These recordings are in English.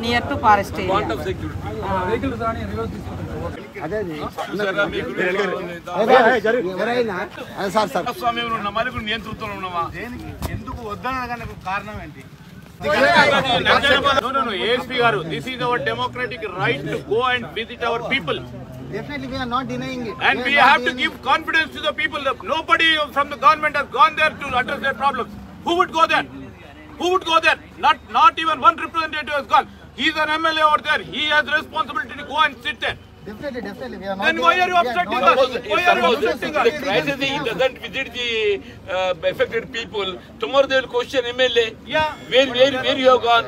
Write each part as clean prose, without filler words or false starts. Near to forest area. Point of security. Vehicles are in reverse. No. ASP garu, this is our democratic right to go and visit our people. Definitely, we are not denying it. And we have to give confidence to the people. Nobody from the government has gone there to address their problems. Who would go there? Who would go there? Not even one representative has gone. He is an MLA over there. He has responsibility to go and sit there. Definitely. We are not. Then why are you upsetting us? Why are you upsetting us? The crisis, he doesn't visit the affected people. Tomorrow they will question MLA. Yeah. Where you have gone?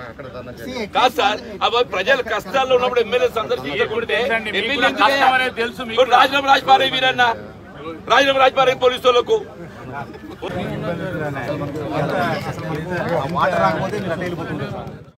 Kasa, our Prajal Kasta lo naamre MLA sandarsh jee korde. MLA kasta hamare del sumi. But Rajpare virana. Rajpare police loko. Water